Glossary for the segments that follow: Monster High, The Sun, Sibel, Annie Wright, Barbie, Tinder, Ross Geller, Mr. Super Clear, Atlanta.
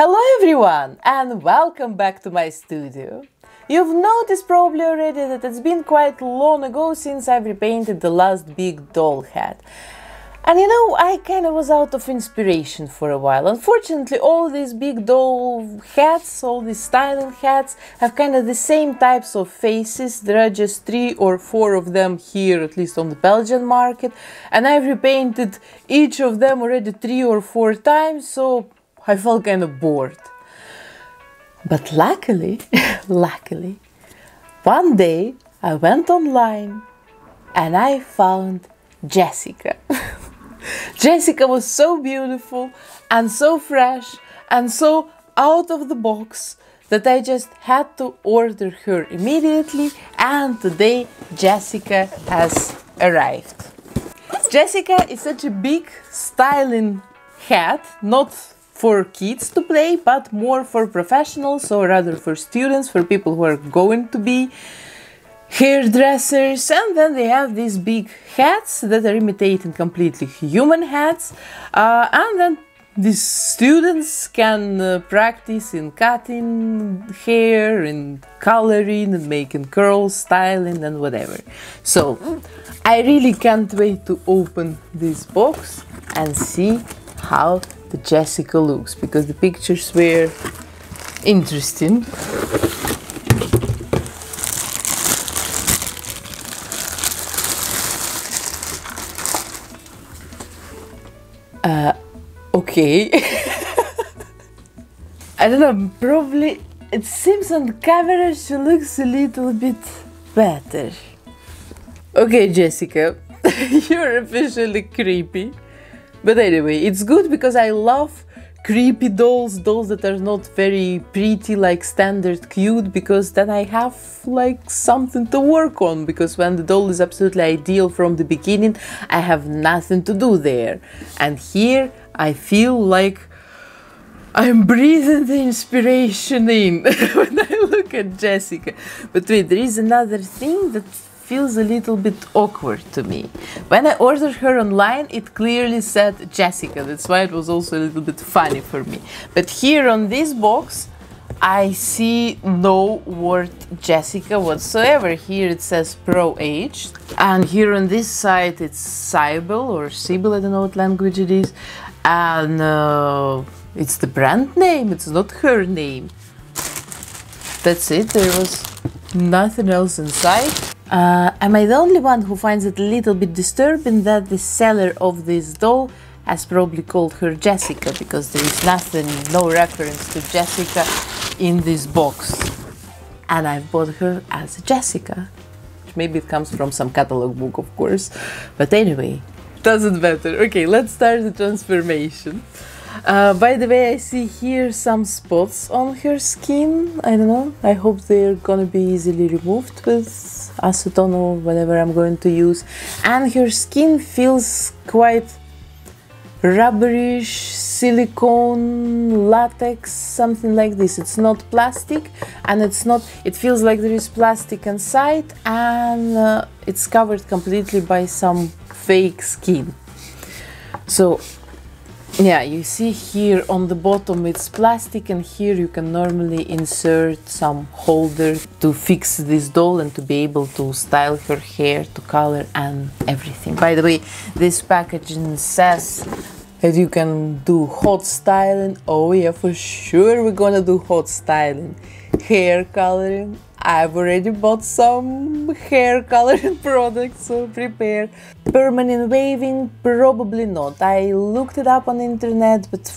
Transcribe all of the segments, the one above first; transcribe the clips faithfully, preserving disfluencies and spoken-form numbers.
Hello everyone and welcome back to my studio. You've noticed probably already that it's been quite long ago since I've repainted the last big doll head. And you know, I kind of was out of inspiration for a while. Unfortunately, all these big doll hats, all these style hats have kind of the same types of faces. There are just three or four of them here, at least on the Belgian market. And I've repainted each of them already three or four times, so I felt kind of bored. But luckily, luckily, one day I went online and I found Jessica. Jessica was so beautiful and so fresh and so out of the box that I just had to order her immediately, and today Jessica has arrived. Jessica is such a big styling hat, not for kids to play, but more for professionals, or rather for students, for people who are going to be hairdressers. And then they have these big hats that are imitating completely human hats, uh, and then these students can uh, practice in cutting hair, in coloring, and making curls, styling and whatever. So I really can't wait to open this box and see how the Jessica looks, because the pictures were interesting. Uh, okay. I don't know, probably it seems on camera she looks a little bit better. Okay, Jessica, you're officially creepy. But anyway, it's good because I love creepy dolls, dolls that are not very pretty, like standard cute, because then I have like something to work on, because when the doll is absolutely ideal from the beginning, I have nothing to do there. And here I feel like I'm breathing the inspiration in when I look at Jessica. But wait, there is another thing that feels a little bit awkward to me. When I ordered her online, it clearly said Jessica. That's why it was also a little bit funny for me. But here on this box, I see no word Jessica whatsoever. Here it says pro-aged. And here on this side, it's Sibel or Sibel, I don't know what language it is. And uh, it's the brand name, it's not her name. That's it, there was nothing else inside. Uh, am I the only one who finds it a little bit disturbing that the seller of this doll has probably called her Jessica, because there is nothing, no reference to Jessica in this box. And I've bought her as Jessica. Maybe it comes from some catalog book, of course. But anyway, doesn't matter. Okay, let's start the transformation. Uh, by the way, I see here some spots on her skin. I don't know, I hope they're gonna be easily removed with acetone or whatever I'm going to use. And her skin feels quite rubberish, silicone, latex, something like this. It's not plastic, and it's not, it feels like there is plastic inside, and uh, it's covered completely by some fake skin. So yeah, you see here on the bottom it's plastic, and here you can normally insert some holder to fix this doll and to be able to style her hair, to color and everything. By the way, this packaging says that you can do hot styling. Oh yeah, for sure we're gonna do hot styling. Hair coloring. I've already bought some hair coloring products, so prepare. Permanent waving, probably not. I looked it up on the internet, but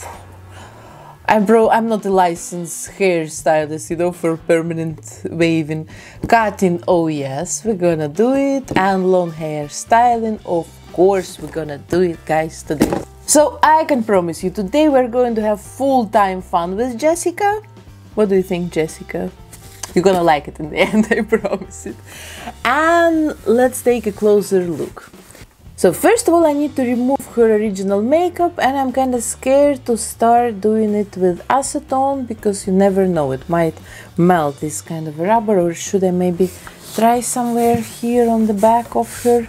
I'm, bro, I'm not a licensed hairstylist, you know, for permanent waving. Cutting, oh yes, we're gonna do it. And long hair styling, of course, we're gonna do it, guys, today. So I can promise you, today we're going to have full-time fun with Jessica. What do you think, Jessica? You're gonna like it in the end, I promise it. And let's take a closer look. So first of all, I need to remove her original makeup, and I'm kind of scared to start doing it with acetone, because you never know, it might melt this kind of rubber. Or should I maybe try somewhere here on the back of her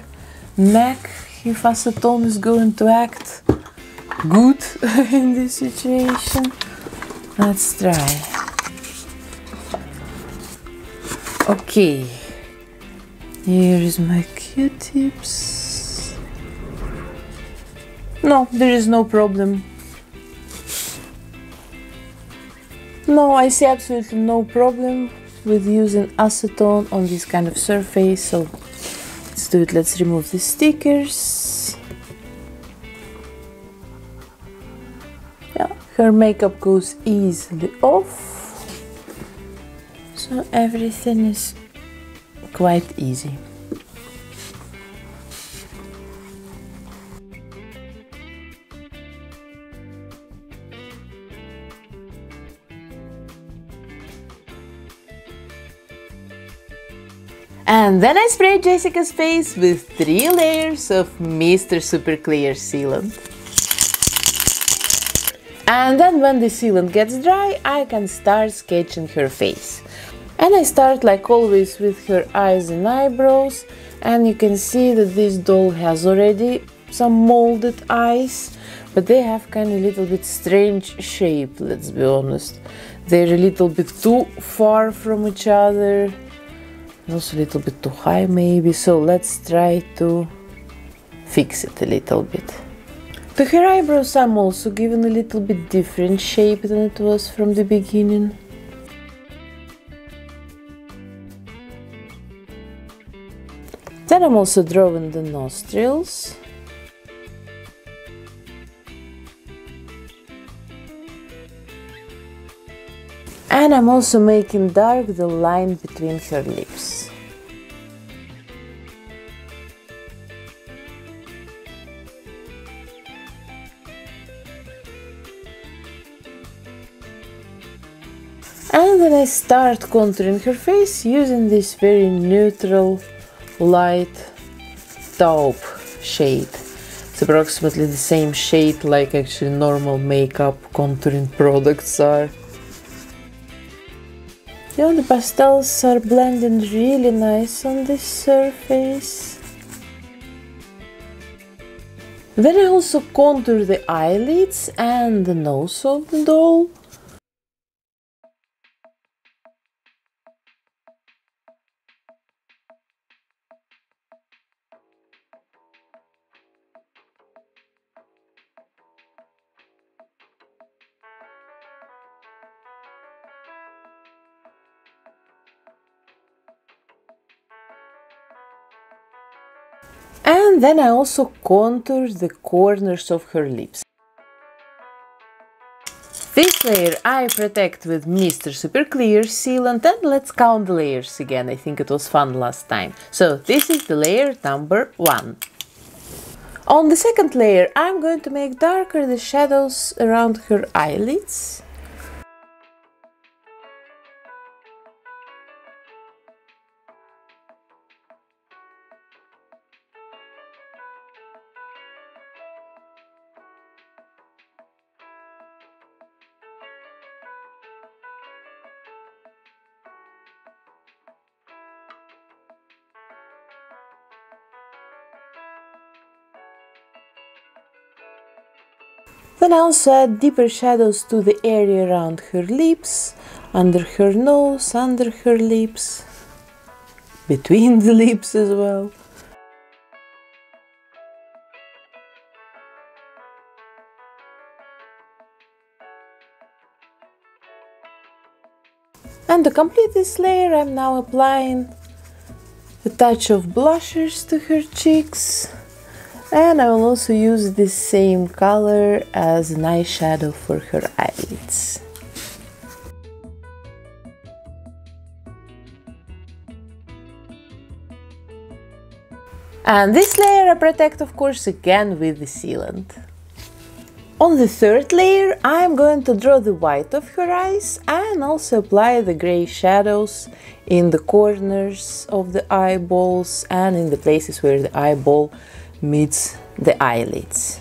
neck if acetone is going to act good in this situation? Let's try. Okay. Here is my Q-tips. No, there is no problem. No, I see absolutely no problem with using acetone on this kind of surface, so let's do it. Let's remove the stickers. Yeah, her makeup goes easily off, so everything is quite easy. And then I sprayed Jessica's face with three layers of Mister Super Clear sealant. And then when the sealant gets dry, I can start sketching her face. And I start, like always, with her eyes and eyebrows. And you can see that this doll has already some molded eyes, but they have kind of a little bit strange shape, let's be honest. They're a little bit too far from each other. Also a little bit too high maybe, so let's try to fix it a little bit. To her eyebrows I'm also given a little bit different shape than it was from the beginning. Then I'm also drawing the nostrils. And I'm also making dark the line between her lips. And then I start contouring her face using this very neutral light taupe shade. It's approximately the same shade like actually normal makeup contouring products are. You know, the pastels are blending really nice on this surface. Then I also contour the eyelids and the nose of the doll. And then I also contour the corners of her lips. This layer I protect with Mister Super Clear sealant, and let's count the layers again. I think it was fun last time. So this is the layer number one. On the second layer I'm going to make darker the shadows around her eyelids. Then I also add deeper shadows to the area around her lips, under her nose, under her lips, between the lips as well. And to complete this layer, I'm now applying a touch of blushers to her cheeks. And I will also use this same color as an eyeshadow for her eyelids. And this layer I protect, of course, again with the sealant. On the third layer, I'm going to draw the white of her eyes and also apply the gray shadows in the corners of the eyeballs and in the places where the eyeball meets the eyelids.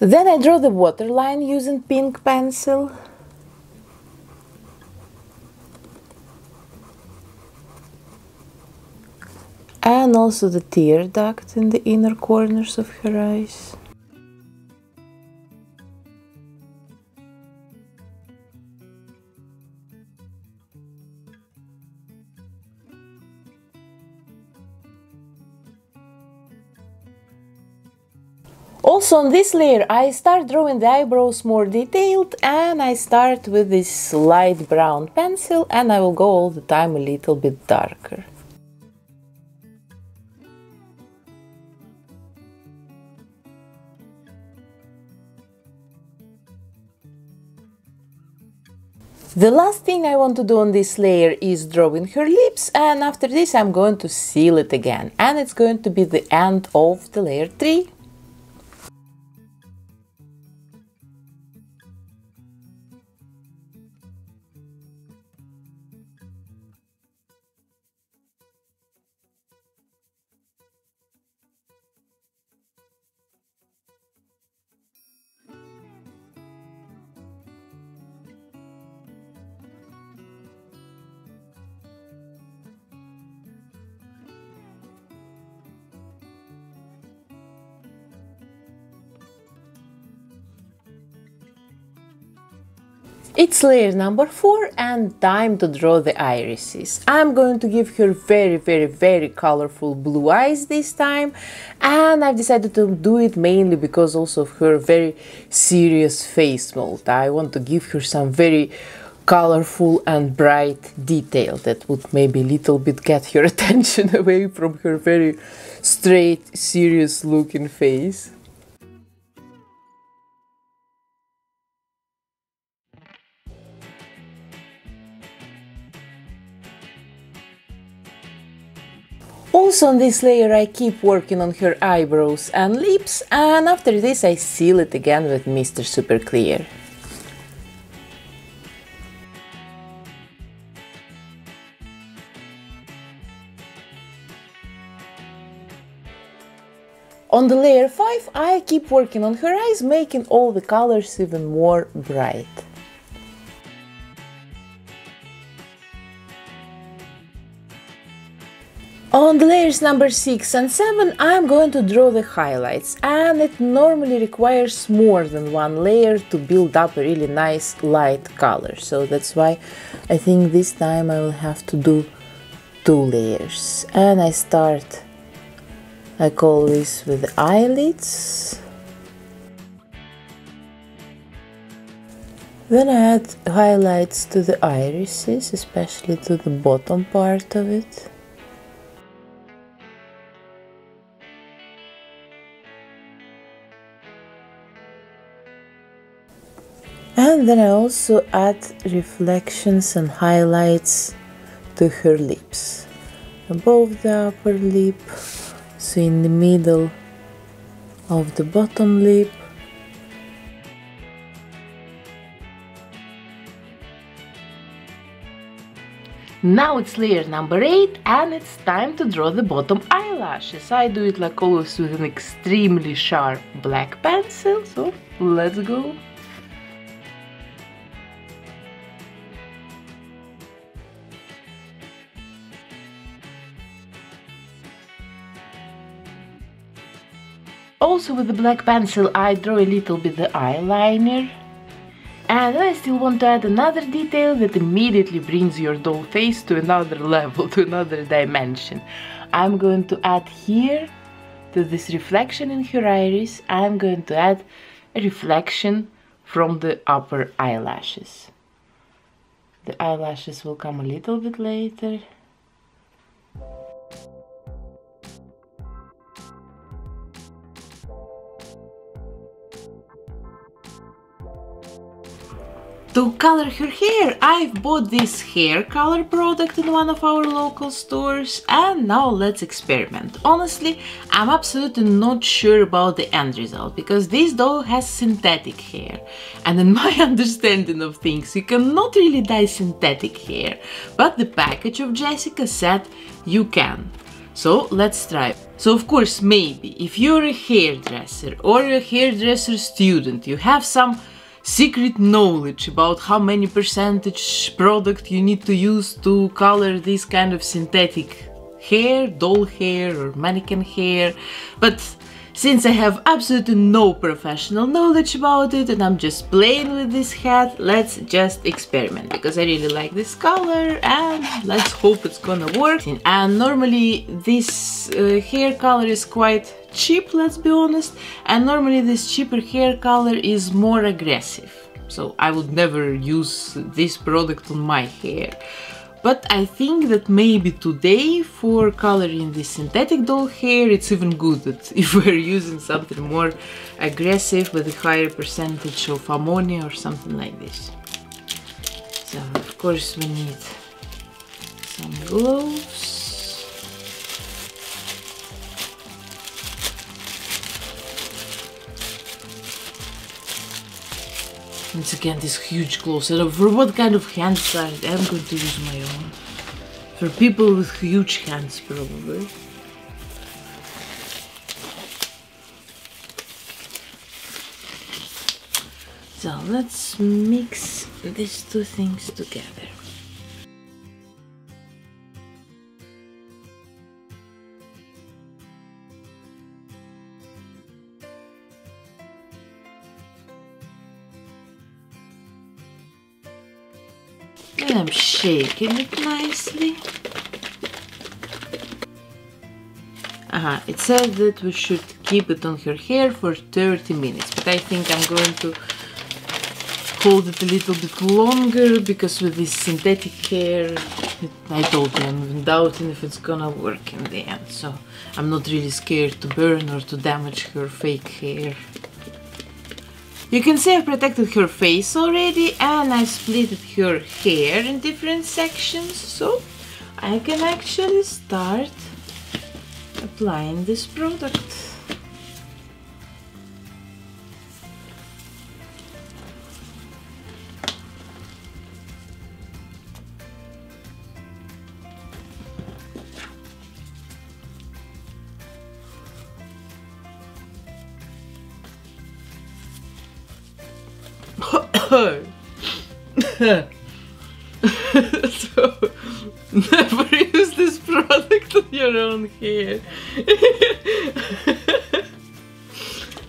Then I draw the waterline using pink pencil. And also the tear duct in the inner corners of her eyes. Also on this layer I start drawing the eyebrows more detailed, and I start with this light brown pencil, and I will go all the time a little bit darker. The last thing I want to do on this layer is drawing her lips, and after this I'm going to seal it again, and it's going to be the end of the layer three. It's layer number four and time to draw the irises. I'm going to give her very, very, very colorful blue eyes this time, and I've decided to do it mainly because also of her very serious face mold. I want to give her some very colorful and bright detail that would maybe a little bit get her attention away from her very straight, serious looking face. Also on this layer I keep working on her eyebrows and lips, and after this I seal it again with Mister Super Clear. On the layer five I keep working on her eyes, making all the colors even more bright. On the layers number six and seven I'm going to draw the highlights, and it normally requires more than one layer to build up a really nice light color, so that's why I think this time I will have to do two layers. And I start, I call this with the eyelids, then I add highlights to the irises, especially to the bottom part of it. And then I also add reflections and highlights to her lips, above the upper lip, so in the middle of the bottom lip. Now it's layer number eight and it's time to draw the bottom eyelashes. I do it like always with an extremely sharp black pencil, so let's go. Also with the black pencil I draw a little bit the eyeliner, and I still want to add another detail that immediately brings your doll face to another level, to another dimension. I'm going to add here, to this reflection in her iris, I'm going to add a reflection from the upper eyelashes. The eyelashes will come a little bit later. To color her hair, I've bought this hair color product in one of our local stores, and now let's experiment. Honestly, I'm absolutely not sure about the end result, because this doll has synthetic hair. And in my understanding of things, you cannot really dye synthetic hair, but the package of Jessica said you can. So let's try. So of course, maybe if you're a hairdresser or a hairdresser student, you have some secret knowledge about how many percentage product you need to use to color this kind of synthetic hair, doll hair or mannequin hair. But since I have absolutely no professional knowledge about it and I'm just playing with this hat, let's just experiment, because I really like this color and let's hope it's gonna work. And normally this uh, hair color is quite cheap, let's be honest, and normally this cheaper hair color is more aggressive, so I would never use this product on my hair. But I think that maybe today, for coloring this synthetic doll hair, it's even good that if we're using something more aggressive with a higher percentage of ammonia or something like this. So of course we need some gloves. Once again, this huge gloves. I don't know for what kind of hands are they? I'm going to use my own. For people with huge hands, probably. So let's mix these two things together. And I'm shaking it nicely. Uh-huh. It says that we should keep it on her hair for thirty minutes, but I think I'm going to hold it a little bit longer, because with this synthetic hair, it, I told you, I'm doubting if it's gonna work in the end, so I'm not really scared to burn or to damage her fake hair. You can see I've protected her face already, and I've split her hair in different sections, so I can actually start applying this product. So, never use this product on your own hair.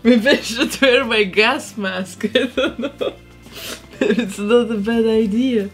Maybe I should wear my gas mask, I don't know. It's not a bad idea.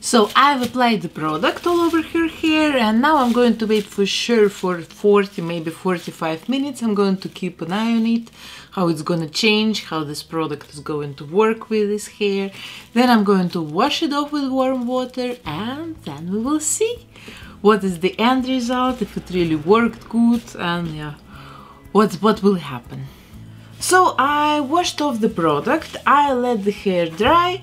So I've applied the product all over her hair, and now I'm going to wait for sure for forty, maybe forty-five minutes. I'm going to keep an eye on it, how it's going to change, how this product is going to work with this hair. Then I'm going to wash it off with warm water, and then we will see what is the end result, if it really worked good, and yeah, what, what will happen. So I washed off the product, I let the hair dry.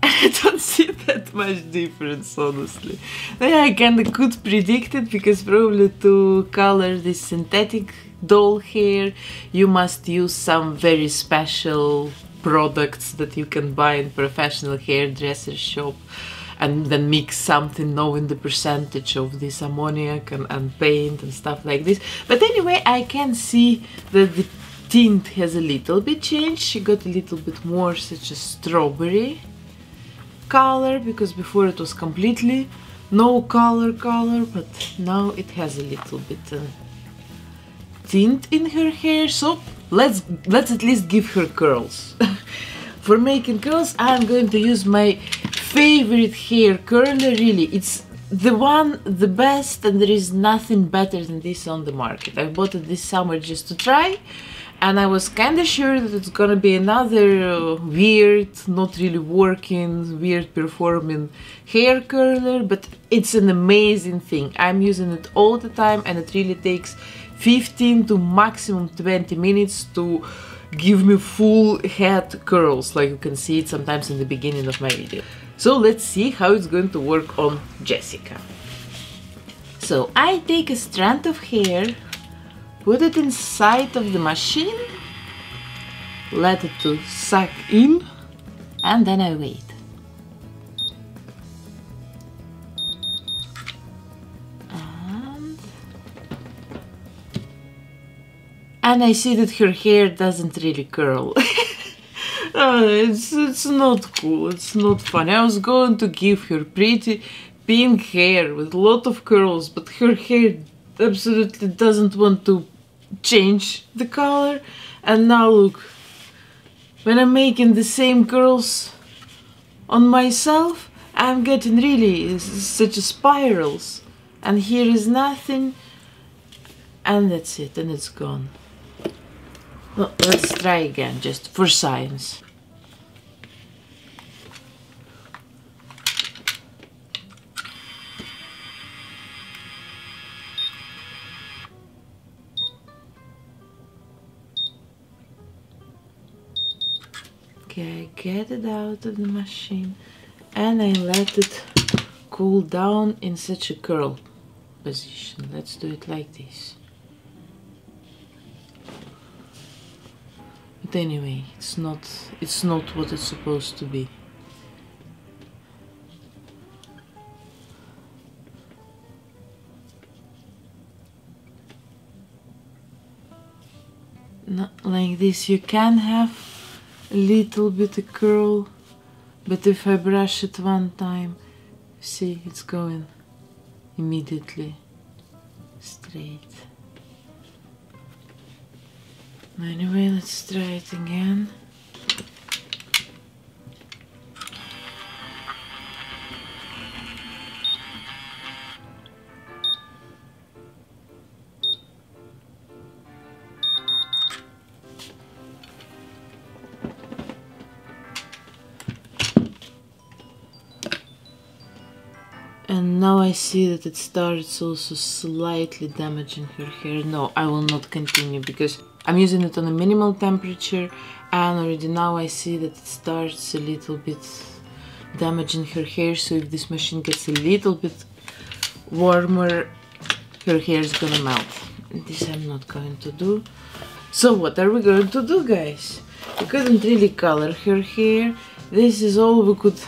I don't see that much difference, honestly. I kinda could predict it, because probably to color this synthetic doll hair you must use some very special products that you can buy in professional hairdresser shop, and then mix something knowing the percentage of this ammoniac and, and paint and stuff like this. But anyway, I can see that the tint has a little bit changed. She got a little bit more such a strawberry color, because before it was completely no color color, but now it has a little bit of tint in her hair. So let's let's at least give her curls. For making curls, I'm going to use my favorite hair curler. Really, it's the one, the best, and there is nothing better than this on the market. I bought it this summer just to try, and I was kind of sure that it's gonna be another uh, weird, not really working, weird performing hair curler, but it's an amazing thing. I'm using it all the time, and it really takes fifteen to maximum twenty minutes to give me full head curls, like you can see it sometimes in the beginning of my video. So let's see how it's going to work on Jessica. So I take a strand of hair, put it inside of the machine, let it to suck in, and then I wait. And, and I see that her hair doesn't really curl. Oh, it's, it's not cool, it's not funny. I was going to give her pretty pink hair with a lot of curls, but her hair absolutely doesn't want to change the color. And now look, when I'm making the same curls on myself, I'm getting really such spirals, and here is nothing, and that's it, and it's gone. No, let's try again, just for science. Okay, I get it out of the machine and I let it cool down in such a curl position. Let's do it like this. But anyway, it's not it's not what it's supposed to be. Not like this. You can have a little bit of curl, but if I brush it one time, see, it's going immediately straight. Anyway, let's try it again. And now I see that it starts also slightly damaging her hair. No, I will not continue because I'm using it on a minimal temperature, and already now I see that it starts a little bit damaging her hair. So if this machine gets a little bit warmer, her hair is gonna melt. This I'm not going to do. So what are we going to do, guys? We couldn't really color her hair. This is all we could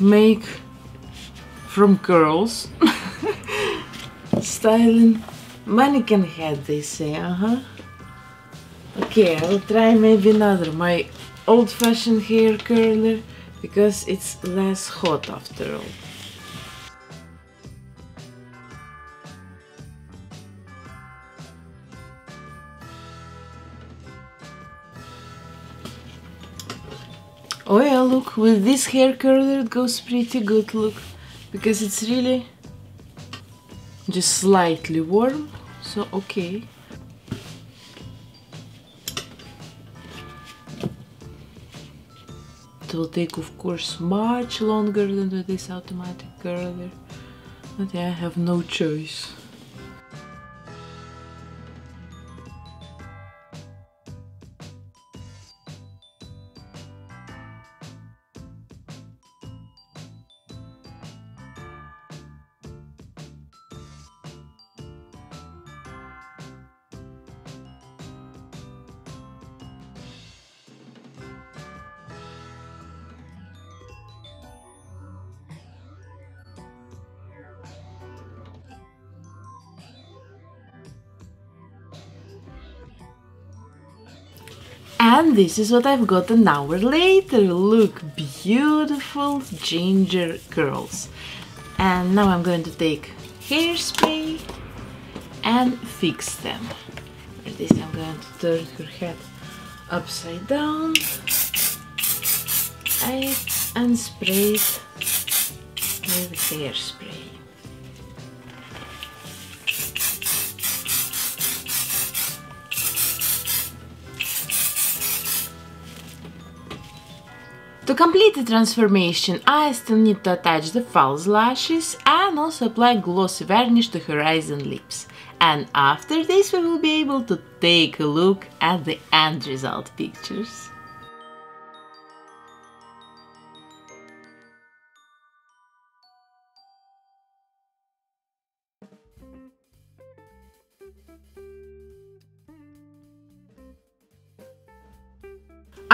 make from curls. Styling mannequin head, they say, uh-huh. Okay, I'll try maybe another, my old-fashioned hair curler, because it's less hot after all. Oh yeah, look, with this hair curler it goes pretty good, look, because it's really just slightly warm, so okay. It will take, of course, much longer than with this automatic curler, but yeah, I have no choice. And this is what I've got an hour later. Look, beautiful ginger curls. And now I'm going to take hairspray and fix them. For this I'm going to turn her head upside down and spray it with hairspray. To complete the transformation, I still need to attach the false lashes and also apply glossy varnish to her eyes and lips. And after this we will be able to take a look at the end result pictures.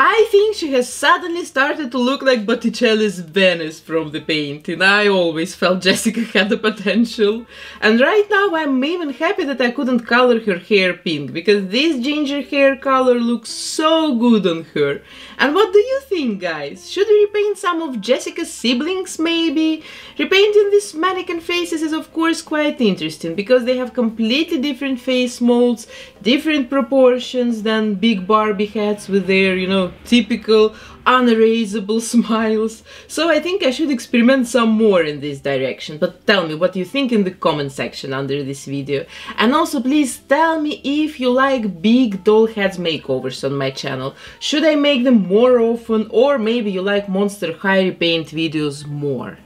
I think she has suddenly started to look like Botticelli's Venice from the painting. I always felt Jessica had the potential. And right now I'm even happy that I couldn't color her hair pink, because this ginger hair color looks so good on her. And what do you think, guys? Should we repaint some of Jessica's siblings, maybe? Repainting these mannequin faces is of course quite interesting, because they have completely different face molds, different proportions than big Barbie heads with their, you know, typical unerasable smiles. So I think I should experiment some more in this direction, but tell me what you think in the comment section under this video. And also please tell me if you like big doll heads makeovers on my channel. Should I make them more often, or maybe you like Monster High repaint videos more?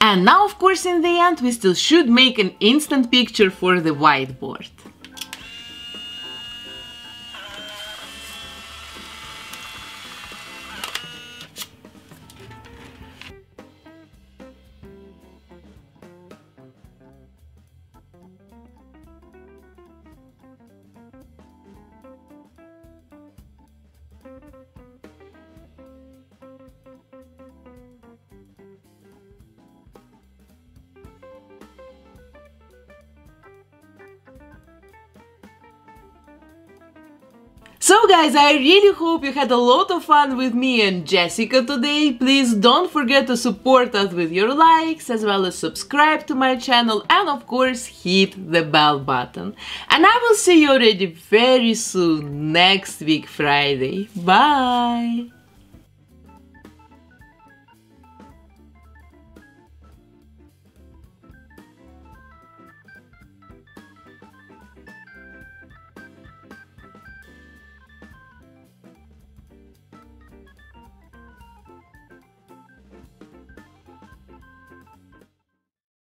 And now of course in the end we still should make an instant picture for the whiteboard. So guys, I really hope you had a lot of fun with me and Jessica today. Please don't forget to support us with your likes, as well as subscribe to my channel, and of course hit the bell button. And I will see you already very soon, next week Friday. Bye!